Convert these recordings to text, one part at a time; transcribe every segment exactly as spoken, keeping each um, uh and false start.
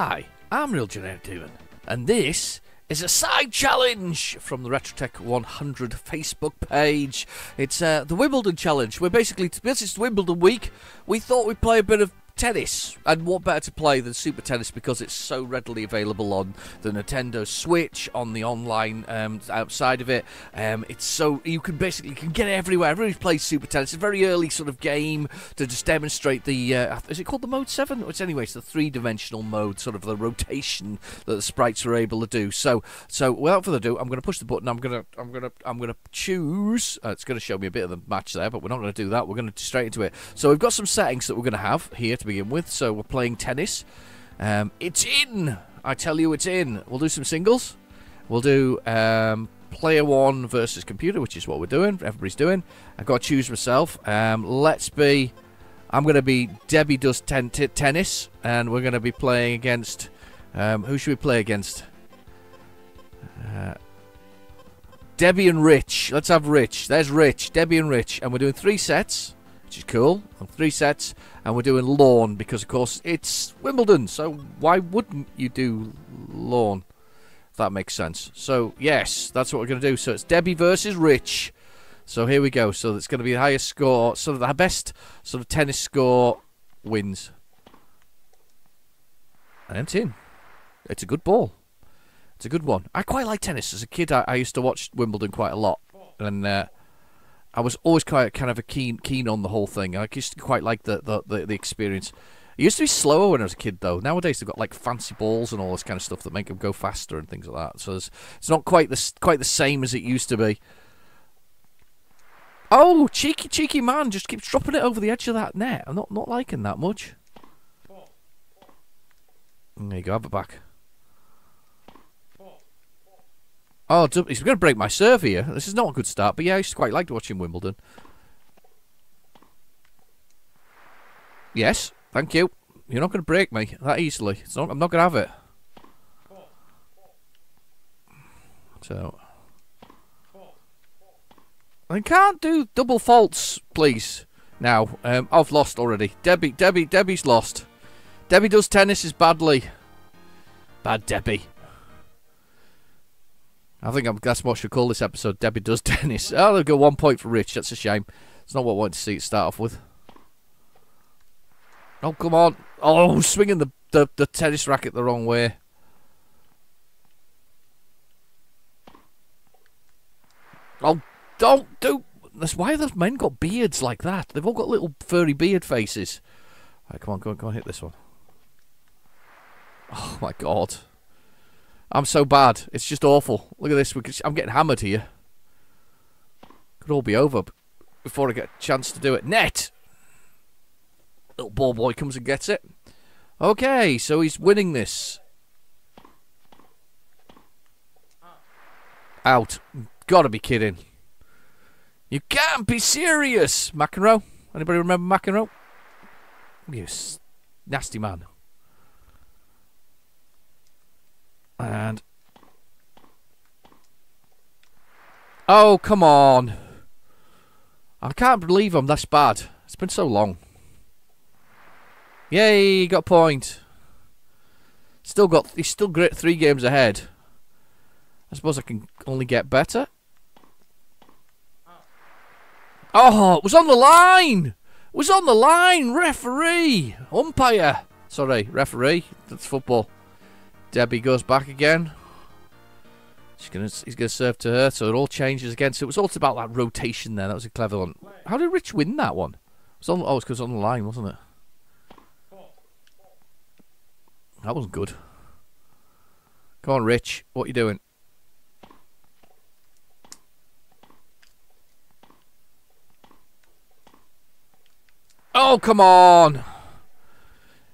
Hi, I'm RealGenericDemon, and this is a side challenge from the RetroTech one hundred Facebook page. It's uh, the Wimbledon challenge. We're basically, this is Wimbledon week. We thought we'd play a bit of tennis, and what better to play than Super Tennis because it's so readily available on the Nintendo Switch, on the online um, outside of it. Um, it's so you can basically you can get it everywhere. Everybody plays Super Tennis. It's a very early sort of game to just demonstrate the uh, is it called the mode seven? It's anyway, it's the three-dimensional mode, sort of the rotation that the sprites are able to do. So, so without further ado, I'm going to push the button. I'm going to I'm going to I'm going to choose. Uh, it's going to show me a bit of the match there, but we're not going to do that. We're going to straight into it. So we've got some settings that we're going to have here to begin with. So we're playing tennis. Um, it's in! I tell you, it's in. We'll do some singles. We'll do um, player one versus computer, which is what we're doing. Everybody's doing. I've got to choose myself. Um, let's be... I'm going to be Debbie Does ten t Tennis, and we're going to be playing against... Um, who should we play against? Uh, Debbie and Rich. Let's have Rich. There's Rich. Debbie and Rich. And we're doing three sets, which is cool. Three sets, and we're doing lawn because, of course, it's Wimbledon. So why wouldn't you do lawn? If that makes sense. So yes, that's what we're going to do. So it's Debbie versus Rich. So here we go. So it's going to be the highest score, sort of the best sort of tennis score wins. And it's in. It's a good ball. It's a good one. I quite like tennis. As a kid, I, I used to watch Wimbledon quite a lot, and. Uh, I was always quite kind of a keen keen on the whole thing. I used to quite like the, the, the, the experience. It used to be slower when I was a kid, though. Nowadays they've got like fancy balls and all this kind of stuff that make them go faster and things like that. So it's, it's not quite the quite the same as it used to be. Oh, cheeky cheeky man just keeps dropping it over the edge of that net. I'm not not liking that much. There you go, have it back. Oh, he's going to break my serve here. This is not a good start, but yeah, I just quite liked watching Wimbledon. Yes, thank you. You're not going to break me that easily. It's not, I'm not going to have it. So, I can't do double faults, please. Now, um, I've lost already. Debbie, Debbie, Debbie's lost. Debbie Does Tennis is badly. Bad Debbie. I think I'm, that's what I should call this episode, Debbie Does Tennis. Oh, they've got one point for Rich. That's a shame. It's not what I wanted to see it start off with. Oh, come on. Oh, swinging the, the, the tennis racket the wrong way. Oh, don't do... That's why those men got beards like that. They've all got little furry beard faces. All right, come on, come on, come on, hit this one. Oh, my God. I'm so bad. It's just awful. Look at this. We could, I'm getting hammered here. Could all be over before I get a chance to do it. Net! Little ball boy comes and gets it. Okay, so he's winning this. Out. Gotta be kidding. You can't be serious! McEnroe. Anybody remember McEnroe? You nasty man. And oh, come on. I can't believe I'm this bad. It's been so long. Yay, got a point. Still got he's still great three games ahead. I suppose I can only get better. Oh, it was on the line! It was on the line, referee! Umpire! Sorry, referee. That's football. Debbie goes back again. She's gonna, he's going to serve to her, so it all changes again. So it was all about that rotation there. That was a clever one. How did Rich win that one? It was on, oh, it was because it was on the line, wasn't it? That wasn't good. Come on, Rich. What are you doing? Oh, come on!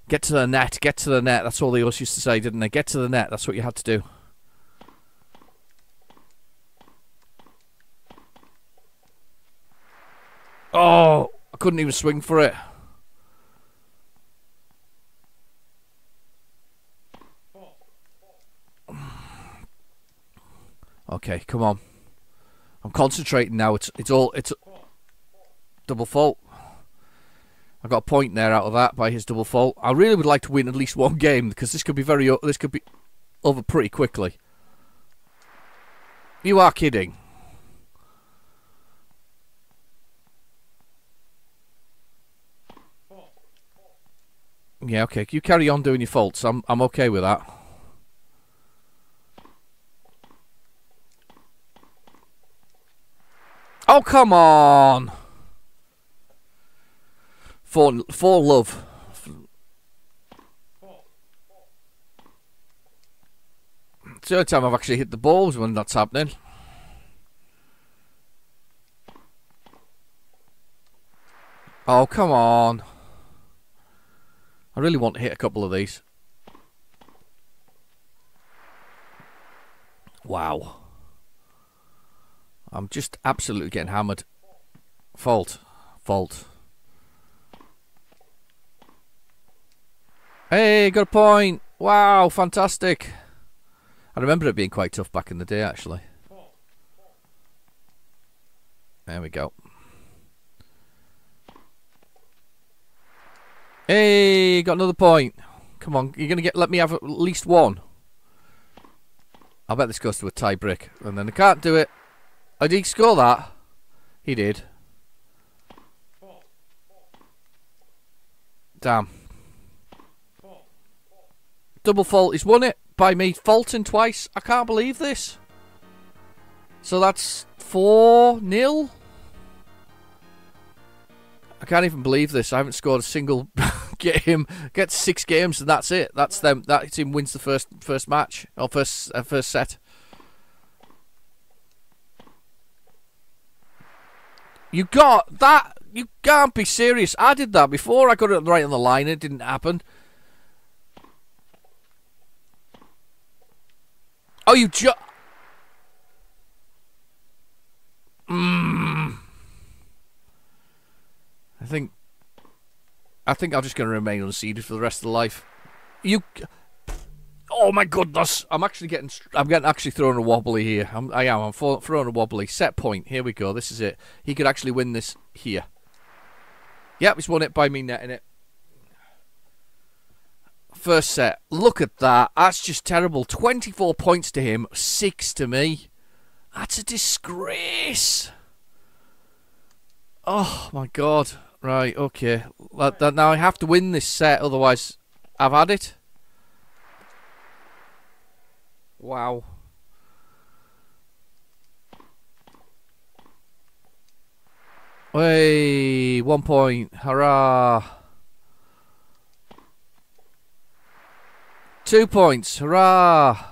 Get to the net, get to the net. That's all they always used to say, didn't they? Get to the net, that's what you had to do. Oh, I couldn't even swing for it. Okay, come on. I'm concentrating now. It's it's all it's double fault. I got a point there out of that by his double fault. I really would like to win at least one game, because this could be very this could be over pretty quickly. You are kidding. Yeah, okay. You carry on doing your faults. I'm I'm okay with that. Oh, come on! For for love. It's the only time I've actually hit the balls when that's happening. Oh, come on. I really want to hit a couple of these. Wow. I'm just absolutely getting hammered. Fault. Fault. Hey, got a point. Wow, fantastic. I remember it being quite tough back in the day, actually. There we go. Hey, got another point. Come on, you're going to get. Let me have at least one. I bet this goes to a tie break. And then I can't do it. I did score that. He did. Damn. Double fault. He's won it by me faulting twice. I can't believe this. So that's four nil. I can't even believe this. I haven't scored a single game. Get six games and that's it. That's them. That team wins the first first match or first uh, first set. You got that? You can't be serious. I did that before. I got it right on the line. It didn't happen. Oh, you just. Mm. I think I think I'm just going to remain unseeded for the rest of the life. You, oh my goodness! I'm actually getting, I'm getting actually throwing a wobbly here. I'm, I am. I'm throwing a wobbly. Set point. Here we go. This is it. He could actually win this here. Yep, he's won it by me netting it. First set. Look at that. That's just terrible. twenty-four points to him, six to me. That's a disgrace. Oh my god. Right, okay. That, that, now I have to win this set, otherwise I've had it. Wow. Hey, one point. Hurrah. Two points. Hurrah.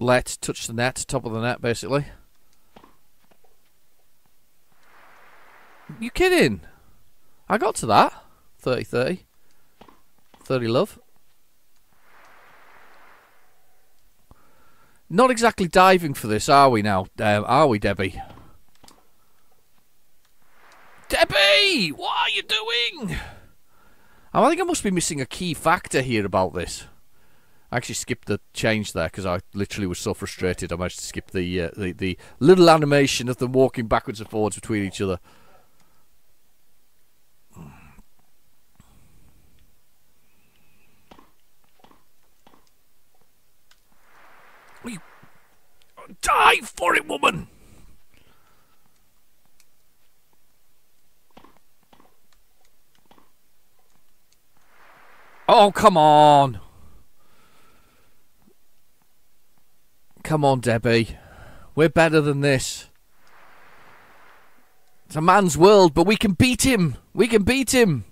Let, touch the net, top of the net, basically. You kidding? I got to that. thirty thirty. thirty love. Not exactly diving for this, are we now? Um, are we, Debbie? Debbie! What are you doing? I think I must be missing a key factor here about this. I actually skipped the change there because I literally was so frustrated I managed to skip the, uh, the, the little animation of them walking backwards and forwards between each other. Die for it, woman! Oh, come on! Come on, Debbie. We're better than this. It's a man's world, but we can beat him! We can beat him!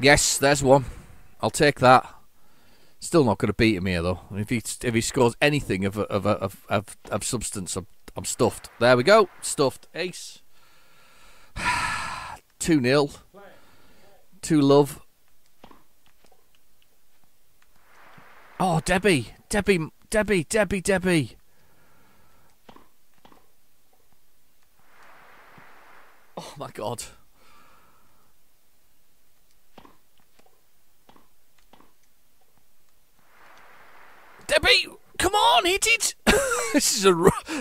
Yes, there's one. I'll take that. Still not going to beat him here though. If he if he scores anything of of of of, of substance, I'm, I'm stuffed. There we go, stuffed. Ace. Two nil. Two love. Oh, Debbie, Debbie, Debbie, Debbie, Debbie. Oh my God. Debbie, eat it. This is a.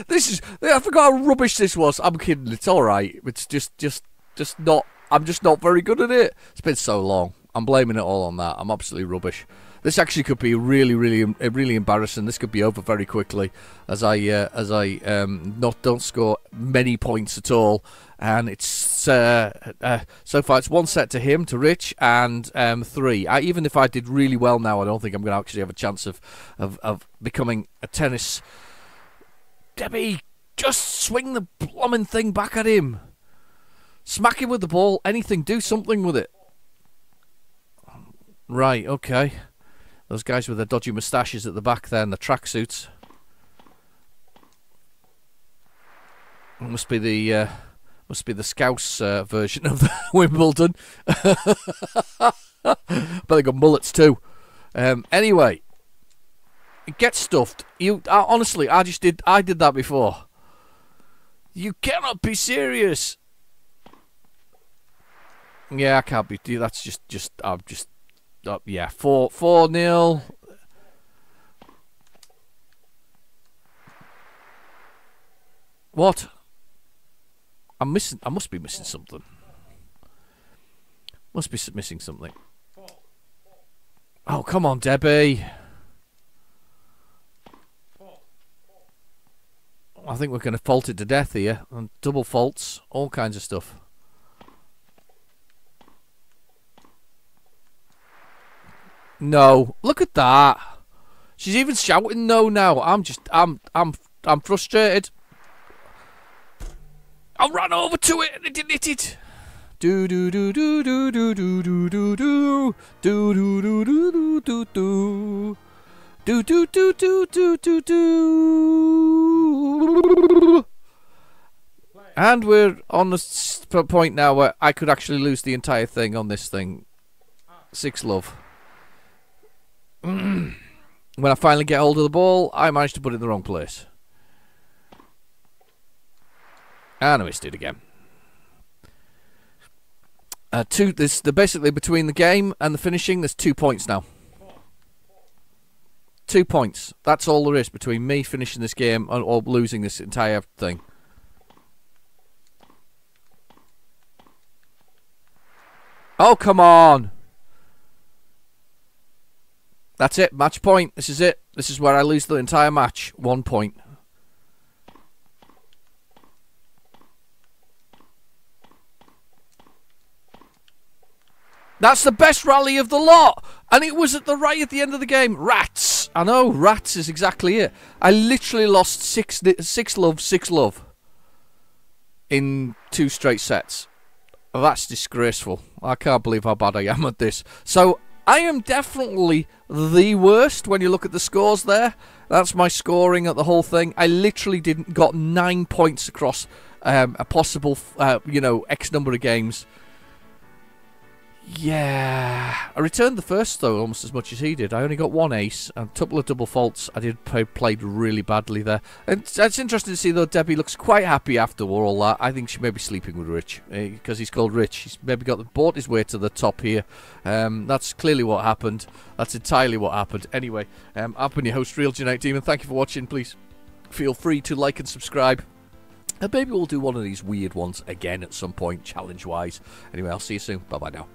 This is. I forgot how rubbish this was. I'm kidding. It's all right. It's just, just, just not. I'm just not very good at it. It's been so long. I'm blaming it all on that. I'm absolutely rubbish. This actually could be really, really, really embarrassing. This could be over very quickly, as I, uh, as I um, not don't score many points at all. And it's uh, uh, so far it's one set to him, to Rich, and um, three. I, even if I did really well now, I don't think I'm going to actually have a chance of, of, of becoming a tennis. Debbie, just swing the blooming thing back at him. Smack him with the ball. Anything. Do something with it. Right. Okay. Those guys with their dodgy moustaches at the back there and the tracksuits. Must be the uh, must be the Scouse uh, version of Wimbledon. But they got mullets too. Um, anyway, get stuffed. You I, honestly, I just did. I did that before. You cannot be serious. Yeah, I can't be. That's just just. I'm just. Up, yeah, four four nil. What? I'm missing. I must be missing something. Must be missing something. Oh, come on, Debbie. I think we're going to fault it to death here, and double faults, all kinds of stuff. No, look at that. She's even shouting no now. I'm just, I'm, I'm, I'm frustrated. I ran over to it and it didn't hit it. Do do do do do do do do do do do do do do do do do do do do do do. And we're on the point now where I could actually lose the entire thing on this thing. Six love. When I finally get hold of the ball, I managed to put it in the wrong place. And I missed it again. Uh, two. This the basically between the game and the finishing. There's two points now. Two points. That's all there is between me finishing this game and or losing this entire thing. Oh come on! That's it. Match point. This is it. This is where I lose the entire match. One point. That's the best rally of the lot. And it was at the right at the end of the game. Rats. I know. Rats is exactly it. I literally lost six, six love, six love in two straight sets. That's disgraceful. I can't believe how bad I am at this. So I am definitely the worst when you look at the scores there. That's my scoring at the whole thing. I literally didn't got nine points across um, a possible, uh, you know, X number of games. Yeah. I returned the first, though, almost as much as he did. I only got one ace and a couple of double faults. I did play, played really badly there. And it's interesting to see, though, Debbie looks quite happy after all that. I think she may be sleeping with Rich because uh, he's called Rich. He's maybe got the, bought his way to the top here. Um, that's clearly what happened. That's entirely what happened. Anyway, um, I've been your host, RealGenericDemon. Thank you for watching. Please feel free to like and subscribe. And maybe we'll do one of these weird ones again at some point, challenge-wise. Anyway, I'll see you soon. Bye-bye now.